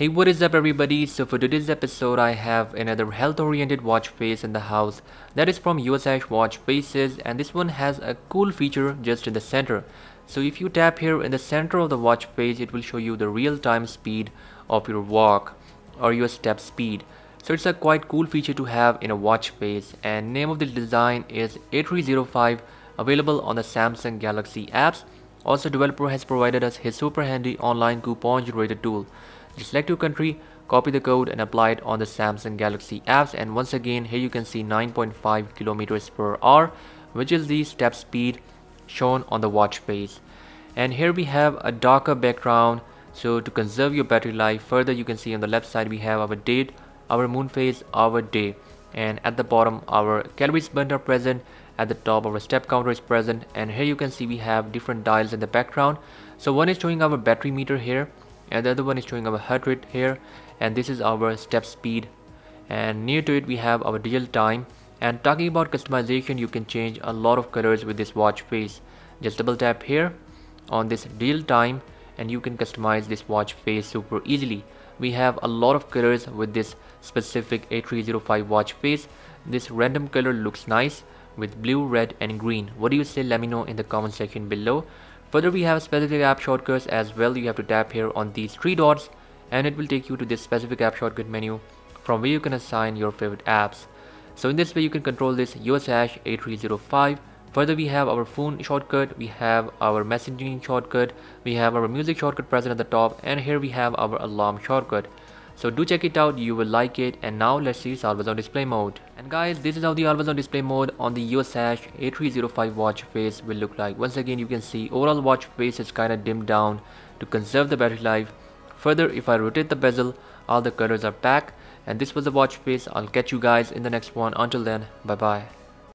Hey, what is up everybody? So for today's episode, I have another health-oriented watch face in the house that is from USH Watch Faces, and this one has a cool feature just in the center. So if you tap here in the center of the watch face, it will show you the real-time speed of your walk or your step speed. So it's a quite cool feature to have in a watch face, and name of the design is A305, available on the Samsung Galaxy apps. Also, developer has provided us his super handy online coupon generator tool. Just select your country, copy the code and apply it on the Samsung Galaxy apps, and once again here you can see 9.5 kilometers per hour, which is the step speed shown on the watch face. And here we have a darker background, so to conserve your battery life further, you can see on the left side we have our date, our moon phase, our day, and at the bottom our calories burnt are present, at the top our step counter is present, and here you can see we have different dials in the background. So one is showing our battery meter here, and the other one is showing our heart rate here, and this is our step speed, and near to it we have our digital time. And talking about customization, you can change a lot of colors with this watch face. Just double tap here on this digital time and you can customize this watch face super easily. We have a lot of colors with this specific A305 watch face. This random color looks nice with blue, red and green. What do you say? Let me know in the comment section below. Further, we have specific app shortcuts as well. You have to tap here on these three dots and it will take you to this specific app shortcut menu from where you can assign your favorite apps. So in this way you can control this USH A305. Further, we have our phone shortcut, we have our messaging shortcut, we have our music shortcut present at the top, and here we have our alarm shortcut. So do check it out, you will like it. And now let's see always on display mode. And guys, this is how the always on display mode on the USH A305 watch face will look like. Once again you can see overall watch face is kinda dimmed down to conserve the battery life. Further, if I rotate the bezel, all the colors are back. And this was the watch face. I'll catch you guys in the next one. Until then, bye bye.